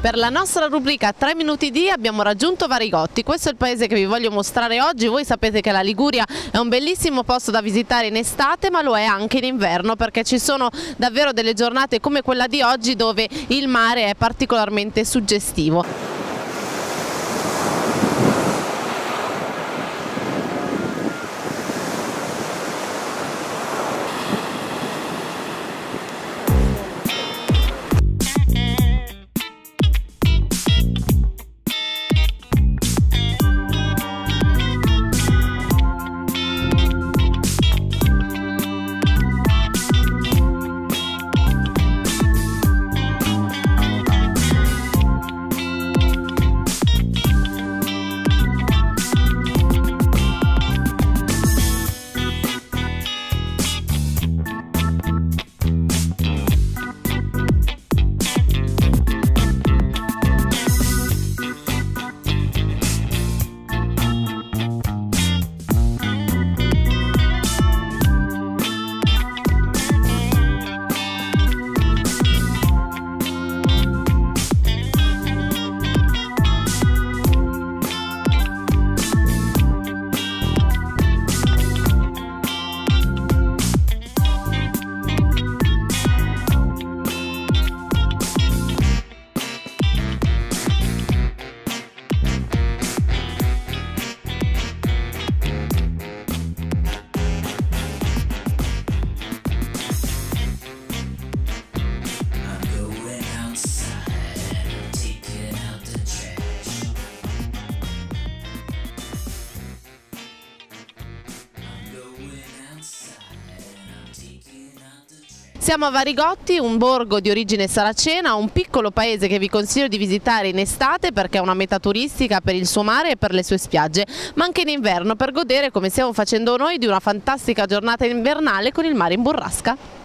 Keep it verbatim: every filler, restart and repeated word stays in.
Per la nostra rubrica tre minuti di abbiamo raggiunto Varigotti, questo è il paese che vi voglio mostrare oggi. Voi sapete che la Liguria è un bellissimo posto da visitare in estate, ma lo è anche in inverno, perché ci sono davvero delle giornate come quella di oggi dove il mare è particolarmente suggestivo. Siamo a Varigotti, un borgo di origine saracena, un piccolo paese che vi consiglio di visitare in estate perché è una meta turistica per il suo mare e per le sue spiagge, ma anche in inverno per godere, come stiamo facendo noi, di una fantastica giornata invernale con il mare in burrasca.